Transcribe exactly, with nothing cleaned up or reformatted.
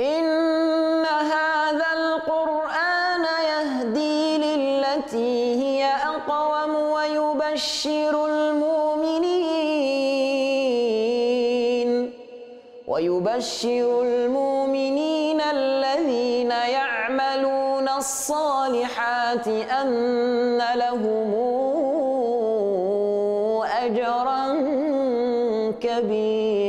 إن هذا القرآن يهدي للتي هي أقوم ويبشر المؤمنين ويبشر المؤمنين الذين يعملون الصالحات أن لهم أجرا كبيرا.